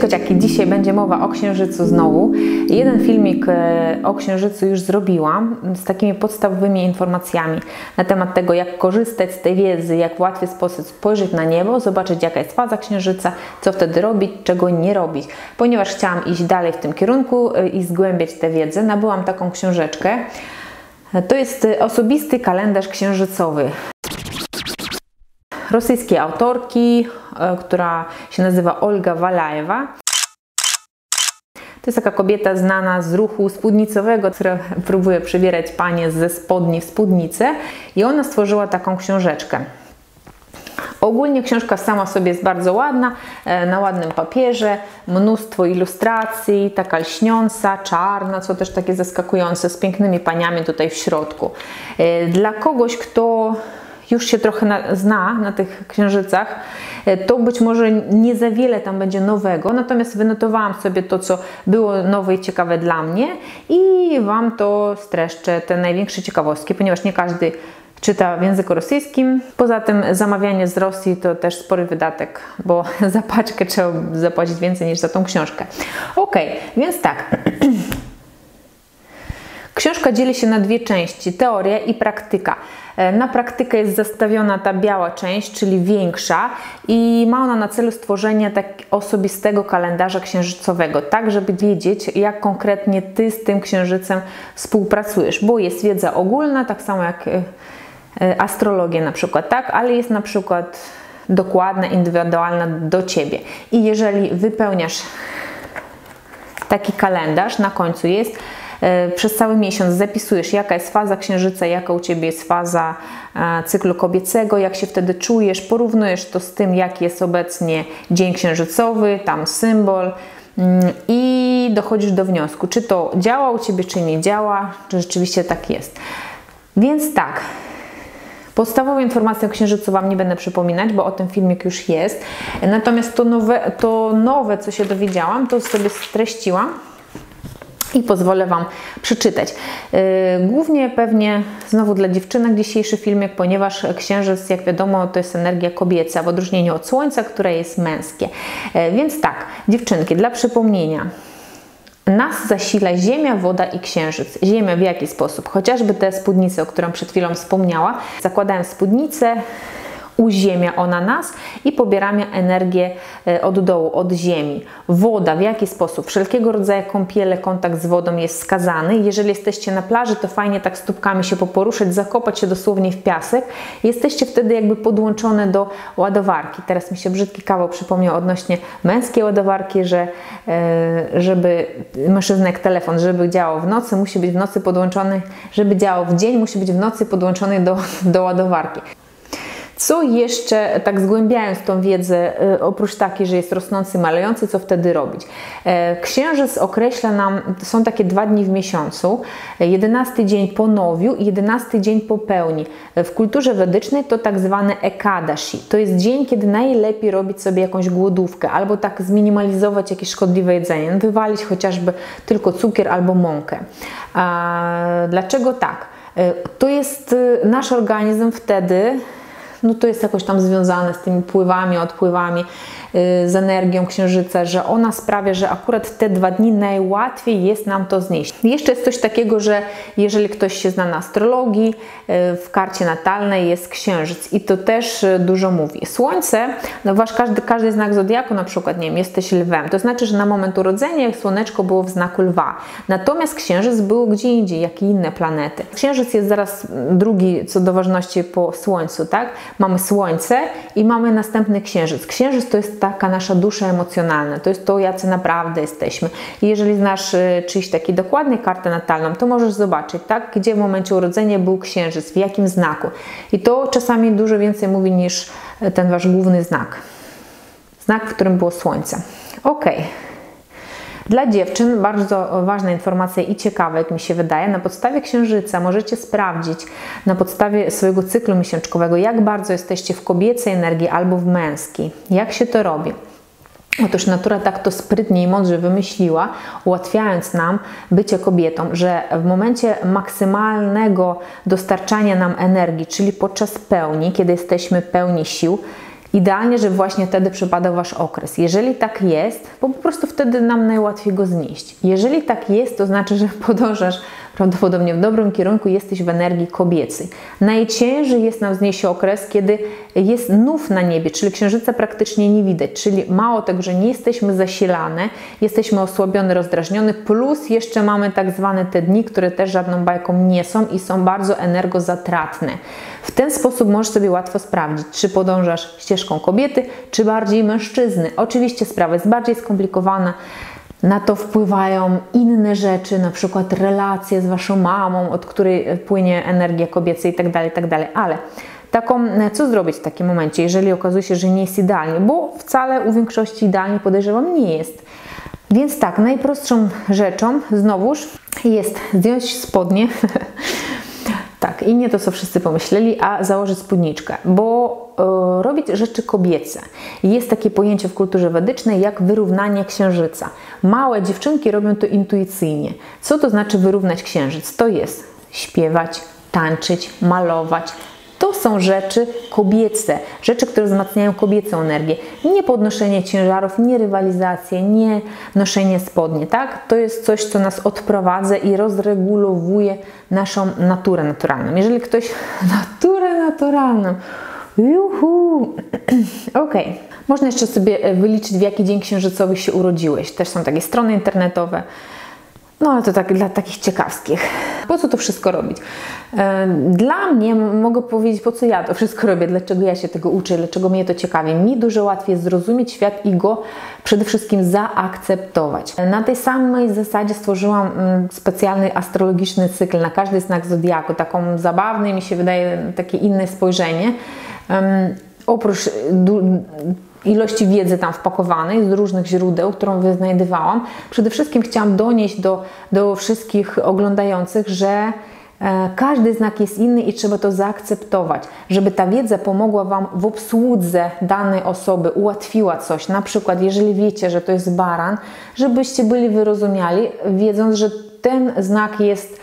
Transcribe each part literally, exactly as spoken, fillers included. Cześć kociaki, dzisiaj będzie mowa o Księżycu znowu. Jeden filmik o Księżycu już zrobiłam z takimi podstawowymi informacjami na temat tego, jak korzystać z tej wiedzy, jak w łatwy sposób spojrzeć na niebo, zobaczyć jaka jest faza Księżyca, co wtedy robić, czego nie robić. Ponieważ chciałam iść dalej w tym kierunku i zgłębiać tę wiedzę, nabyłam taką książeczkę. To jest osobisty kalendarz księżycowy rosyjskiej autorki, która się nazywa Olga Walajewa. To jest taka kobieta znana z ruchu spódnicowego, która próbuje przybierać panie ze spodni w spódnicę, i ona stworzyła taką książeczkę. Ogólnie książka sama w sobie jest bardzo ładna, na ładnym papierze, mnóstwo ilustracji, taka lśniąca, czarna, co też takie zaskakujące, z pięknymi paniami tutaj w środku. Dla kogoś, kto już się trochę na, zna na tych księżycach, to być może nie za wiele tam będzie nowego, natomiast wynotowałam sobie to, co było nowe i ciekawe dla mnie, i Wam to streszczę, te największe ciekawostki, ponieważ nie każdy czyta w języku rosyjskim. Poza tym zamawianie z Rosji to też spory wydatek, bo za paczkę trzeba zapłacić więcej niż za tą książkę. Ok, więc tak. Książka dzieli się na dwie części, teoria i praktyka. Na praktykę jest zastawiona ta biała część, czyli większa, i ma ona na celu stworzenie tak osobistego kalendarza księżycowego, tak żeby wiedzieć, jak konkretnie Ty z tym księżycem współpracujesz, bo jest wiedza ogólna, tak samo jak astrologia na przykład, tak, ale jest na przykład dokładna, indywidualna do Ciebie. I jeżeli wypełniasz taki kalendarz, na końcu jest, przez cały miesiąc zapisujesz, jaka jest faza księżyca, jaka u Ciebie jest faza cyklu kobiecego, jak się wtedy czujesz, porównujesz to z tym, jaki jest obecnie dzień księżycowy, tam symbol, i dochodzisz do wniosku, czy to działa u Ciebie, czy nie działa, czy rzeczywiście tak jest. Więc tak, podstawową informację o księżycu Wam nie będę przypominać, bo o tym filmik już jest. Natomiast to nowe, to nowe, co się dowiedziałam, to sobie streściłam i pozwolę Wam przeczytać. Głównie pewnie znowu dla dziewczynek dzisiejszy filmik, ponieważ księżyc, jak wiadomo, to jest energia kobieca w odróżnieniu od słońca, które jest męskie. Więc tak, dziewczynki, dla przypomnienia. Nas zasila Ziemia, woda i Księżyc. Ziemia w jaki sposób? Chociażby te spódnice, o którą przed chwilą wspomniała. Zakładałem spódnicę, uziemia ona nas i pobieramy energię od dołu, od ziemi. Woda w jaki sposób? Wszelkiego rodzaju kąpiele, kontakt z wodą jest skazany. Jeżeli jesteście na plaży, to fajnie tak stópkami się poporuszać, zakopać się dosłownie w piasek. Jesteście wtedy jakby podłączone do ładowarki. Teraz mi się brzydki kawał przypomniał odnośnie męskiej ładowarki, że żeby mężczyzna jak telefon, żeby działał w nocy, musi być w nocy podłączony, żeby działał w dzień, musi być w nocy podłączony do, do ładowarki. Co jeszcze, tak zgłębiając tą wiedzę, oprócz takiej, że jest rosnący, malejący, co wtedy robić? Księżyc określa nam, są takie dwa dni w miesiącu, jedenasty dzień po nowiu i jedenasty dzień po pełni. W kulturze wedycznej to tak zwane ekadashi. To jest dzień, kiedy najlepiej robić sobie jakąś głodówkę albo tak zminimalizować jakieś szkodliwe jedzenie, wywalić chociażby tylko cukier albo mąkę. A dlaczego tak? To jest nasz organizm wtedy, no to jest jakoś tam związane z tymi pływami, odpływami, yy, z energią księżyca, że ona sprawia, że akurat te dwa dni najłatwiej jest nam to znieść. Jeszcze jest coś takiego, że jeżeli ktoś się zna na astrologii, yy, w karcie natalnej jest księżyc i to też yy, dużo mówi. Słońce, no wasz każdy, każdy znak zodiaku, na przykład, nie wiem, jesteś lwem, to znaczy, że na moment urodzenia słoneczko było w znaku lwa, natomiast księżyc był gdzie indziej, jak i inne planety. Księżyc jest zaraz drugi co do ważności po słońcu, tak? Mamy Słońce i mamy następny Księżyc. Księżyc to jest taka nasza dusza emocjonalna, to jest to, jacy naprawdę jesteśmy. I jeżeli znasz czyjś taki dokładny kartę natalną, to możesz zobaczyć, tak, gdzie w momencie urodzenia był Księżyc, w jakim znaku. I to czasami dużo więcej mówi niż ten Wasz główny znak. Znak, w którym było Słońce. Ok. Dla dziewczyn bardzo ważna informacja i ciekawa, jak mi się wydaje. Na podstawie księżyca możecie sprawdzić, na podstawie swojego cyklu miesiączkowego, jak bardzo jesteście w kobiecej energii albo w męskiej. Jak się to robi? Otóż natura tak to sprytnie i mądrze wymyśliła, ułatwiając nam bycie kobietą, że w momencie maksymalnego dostarczania nam energii, czyli podczas pełni, kiedy jesteśmy pełni sił, idealnie, żeby właśnie wtedy przypadał Wasz okres. Jeżeli tak jest, bo po prostu wtedy nam najłatwiej go znieść. Jeżeli tak jest, to znaczy, że podążasz prawdopodobnie w dobrym kierunku, jesteś w energii kobiecej. Najciężej jest nam znieść okres, kiedy jest nów na niebie, czyli księżyca praktycznie nie widać, czyli mało tego, że nie jesteśmy zasilane, jesteśmy osłabione, rozdrażnione, plus jeszcze mamy tak zwane te dni, które też żadną bajką nie są i są bardzo energozatratne. W ten sposób możesz sobie łatwo sprawdzić, czy podążasz ścieżką kobiety, czy bardziej mężczyzny. Oczywiście sprawa jest bardziej skomplikowana. Na to wpływają inne rzeczy, na przykład relacje z Waszą mamą, od której płynie energia kobieca i tak dalej, i tak dalej. Ale taką, co zrobić w takim momencie, jeżeli okazuje się, że nie jest idealnie? Bo wcale u większości idealnie, podejrzewam, nie jest. Więc tak, najprostszą rzeczą znowuż jest zdjąć spodnie. Tak, i nie to, co wszyscy pomyśleli, a założyć spódniczkę, bo e, robić rzeczy kobiece. Jest takie pojęcie w kulturze wedycznej jak wyrównanie księżyca. Małe dziewczynki robią to intuicyjnie. Co to znaczy wyrównać księżyc? To jest śpiewać, tańczyć, malować. To są rzeczy kobiece, rzeczy, które wzmacniają kobiecą energię. Nie podnoszenie ciężarów, nie rywalizacje, nie noszenie spodni, tak? To jest coś, co nas odprowadza i rozregulowuje naszą naturę naturalną. Jeżeli ktoś... Naturę naturalną... Juhu! Okej. Okay. Można jeszcze sobie wyliczyć, w jaki dzień księżycowy się urodziłeś. Też są takie strony internetowe. No ale to tak dla takich ciekawskich. Po co to wszystko robić? Dla mnie, mogę powiedzieć, po co ja to wszystko robię, dlaczego ja się tego uczę, dlaczego mnie to ciekawi. Mi dużo łatwiej jest zrozumieć świat i go przede wszystkim zaakceptować. Na tej samej zasadzie stworzyłam specjalny astrologiczny cykl na każdy znak zodiaku, taką zabawne, mi się wydaje, takie inne spojrzenie. Oprócz ilości wiedzy tam wpakowanej z różnych źródeł, którą wyznajdywałam, przede wszystkim chciałam donieść do, do wszystkich oglądających, że e, każdy znak jest inny i trzeba to zaakceptować, żeby ta wiedza pomogła Wam w obsłudze danej osoby, ułatwiła coś. Na przykład, jeżeli wiecie, że to jest baran, żebyście byli wyrozumiali, wiedząc, że ten znak jest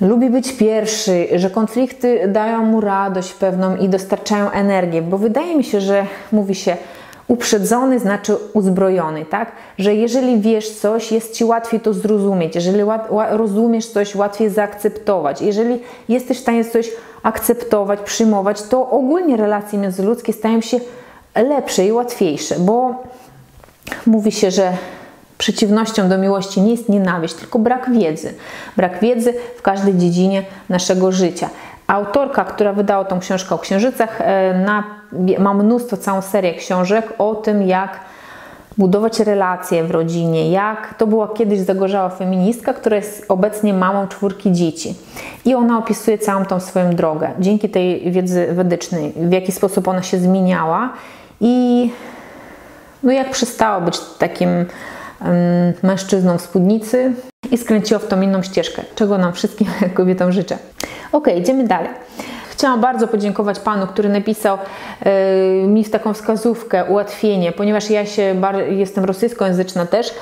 lubi być pierwszy, że konflikty dają mu radość pewną i dostarczają energię, bo wydaje mi się, że mówi się uprzedzony znaczy uzbrojony, tak? Że jeżeli wiesz coś, jest Ci łatwiej to zrozumieć, jeżeli rozumiesz coś, łatwiej zaakceptować, jeżeli jesteś w stanie coś akceptować, przyjmować, to ogólnie relacje międzyludzkie stają się lepsze i łatwiejsze, bo mówi się, że przeciwnością do miłości nie jest nienawiść, tylko brak wiedzy. Brak wiedzy w każdej dziedzinie naszego życia. Autorka, która wydała tą książkę o księżycach, na, ma mnóstwo, całą serię książek o tym, jak budować relacje w rodzinie, jak to była kiedyś zagorzała feministka, która jest obecnie mamą czwórki dzieci. I ona opisuje całą tą swoją drogę, dzięki tej wiedzy wedycznej, w jaki sposób ona się zmieniała i no jak przestała być takim mężczyzną w spódnicy i skręciła w tą inną ścieżkę, czego nam wszystkim kobietom życzę. Ok, idziemy dalej. Chciałam bardzo podziękować Panu, który napisał yy, mi taką wskazówkę, ułatwienie, ponieważ ja się jestem rosyjskojęzyczna też.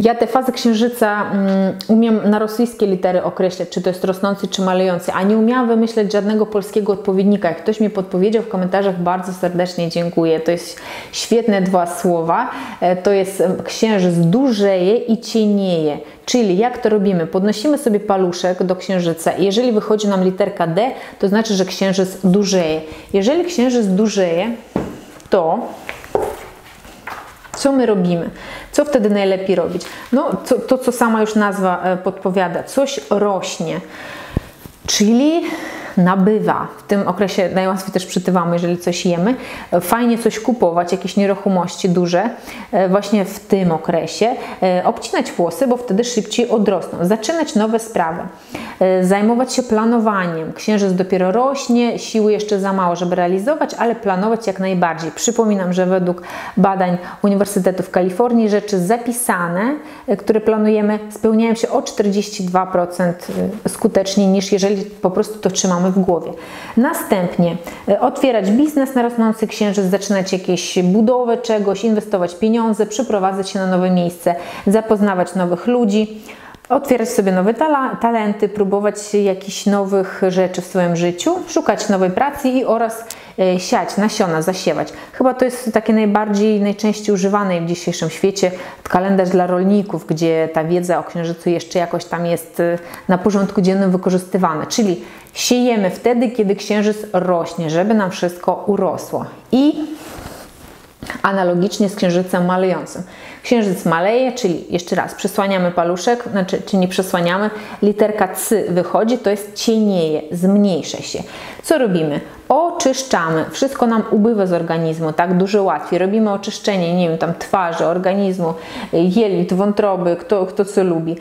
Ja te fazy księżyca um, umiem na rosyjskie litery określać, czy to jest rosnący, czy malejący, a nie umiałam wymyśleć żadnego polskiego odpowiednika. Jak ktoś mi podpowiedział w komentarzach, bardzo serdecznie dziękuję. To jest świetne dwa słowa. E, to jest księżyc dużeje i cienieje. Czyli jak to robimy? Podnosimy sobie paluszek do księżyca i jeżeli wychodzi nam literka D, to znaczy, że księżyc dużeje. Jeżeli księżyc dużeje, to... Co my robimy? Co wtedy najlepiej robić? No, to, to co sama już nazwa podpowiada. Coś rośnie, czyli nabywa. W tym okresie najłatwiej też przytywamy, jeżeli coś jemy. Fajnie coś kupować, jakieś nieruchomości duże właśnie w tym okresie. Obcinać włosy, bo wtedy szybciej odrosną. Zaczynać nowe sprawy. Zajmować się planowaniem. Księżyc dopiero rośnie, siły jeszcze za mało, żeby realizować, ale planować jak najbardziej. Przypominam, że według badań Uniwersytetu w Kalifornii rzeczy zapisane, które planujemy, spełniają się o czterdzieści dwa procent skuteczniej niż jeżeli po prostu to trzymamy w głowie. Następnie otwierać biznes na rosnący księżyc, zaczynać jakieś budowę czegoś, inwestować pieniądze, przyprowadzać się na nowe miejsce, zapoznawać nowych ludzi. Otwierać sobie nowe talenty, próbować jakichś nowych rzeczy w swoim życiu, szukać nowej pracy i oraz siać, nasiona, zasiewać. Chyba to jest takie najbardziej, najczęściej używane w dzisiejszym świecie kalendarz dla rolników, gdzie ta wiedza o Księżycu jeszcze jakoś tam jest na porządku dziennym wykorzystywana. Czyli siejemy wtedy, kiedy Księżyc rośnie, żeby nam wszystko urosło. I analogicznie z Księżycem malejącym. Księżyc maleje, czyli jeszcze raz przysłaniamy paluszek, znaczy czy nie przysłaniamy, literka C wychodzi, to jest cienieje, zmniejsza się. Co robimy? Oczyszczamy, wszystko nam ubywa z organizmu, tak dużo łatwiej. Robimy oczyszczenie, nie wiem, tam twarzy, organizmu, jelit, wątroby, kto, kto co lubi.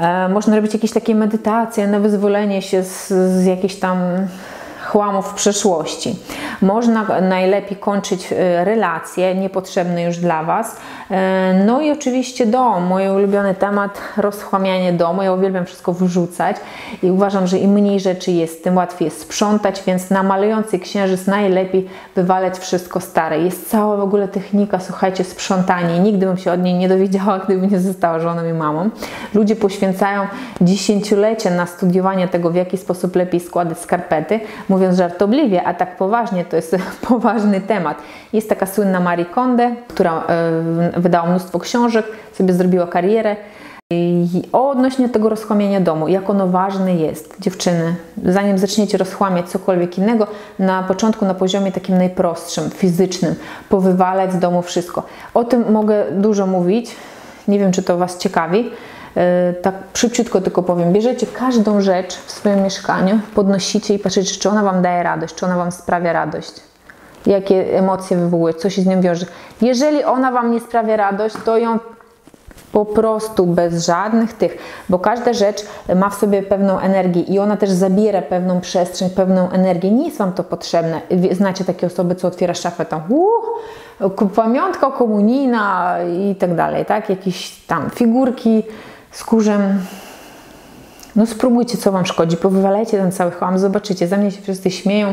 E, można robić jakieś takie medytacje na wyzwolenie się z, z jakiejś tam chłamów w przeszłości. Można najlepiej kończyć relacje niepotrzebne już dla Was. No i oczywiście dom, mój ulubiony temat, rozchłamianie domu. Ja uwielbiam wszystko wyrzucać i uważam, że im mniej rzeczy jest, tym łatwiej jest sprzątać, więc na malejący księżyc najlepiej wywalać wszystko stare. Jest cała w ogóle technika, słuchajcie, sprzątanie. Nigdy bym się od niej nie dowiedziała, gdybym nie została żoną i mamą. Ludzie poświęcają dziesięciolecia na studiowanie tego, w jaki sposób lepiej składać skarpety. Mówiąc żartobliwie, a tak poważnie, to jest poważny temat. Jest taka słynna Marie Kondo, która y, wydała mnóstwo książek, sobie zrobiła karierę. I odnośnie tego rozchłamiania domu, jak ono ważne jest, dziewczyny, zanim zaczniecie rozchłamiać cokolwiek innego, na początku na poziomie takim najprostszym, fizycznym, powywalać z domu wszystko. O tym mogę dużo mówić, nie wiem, czy to Was ciekawi. Tak szybciutko tylko powiem, bierzecie każdą rzecz w swoim mieszkaniu, podnosicie i patrzycie, czy ona Wam daje radość, czy ona Wam sprawia radość, jakie emocje wywołuje, co się z nią wiąże. Jeżeli ona Wam nie sprawia radość, to ją po prostu bez żadnych tych, bo każda rzecz ma w sobie pewną energię i ona też zabiera pewną przestrzeń, pewną energię. Nie jest Wam to potrzebne. Znacie takie osoby, co otwiera szafę tam, uh, pamiątka komunijna i tak dalej, tak? Jakieś tam figurki z kurzem. No spróbujcie, co Wam szkodzi. Powywalajcie ten cały hałam, zobaczycie. Za mnie się wszyscy śmieją,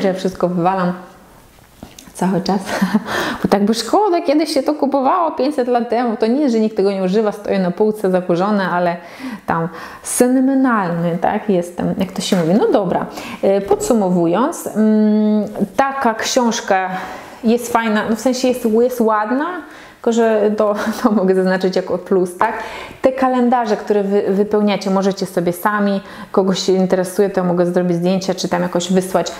że ja wszystko wywalam cały czas. Bo tak by szkoda, kiedyś się to kupowało pięćset lat temu. To nie, że nikt tego nie używa, stoję na półce zakurzone, ale tam sentymentalny, tak, jestem, jak to się mówi. No dobra, podsumowując, taka książka jest fajna, no w sensie jest, jest ładna, tylko że to, to mogę zaznaczyć jako plus, tak? Te kalendarze, które wy wypełniacie, możecie sobie sami, kogoś się interesuje, to ja mogę zrobić zdjęcia, czy tam jakoś wysłać,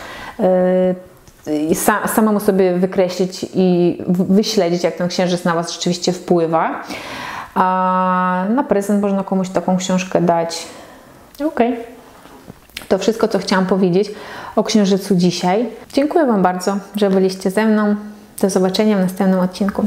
yy, sa samemu sobie wykreślić i wyśledzić, jak ten księżyc na Was rzeczywiście wpływa. A na prezent można komuś taką książkę dać. Okej. Okay. To wszystko, co chciałam powiedzieć o księżycu dzisiaj. Dziękuję Wam bardzo, że byliście ze mną. Do zobaczenia w następnym odcinku.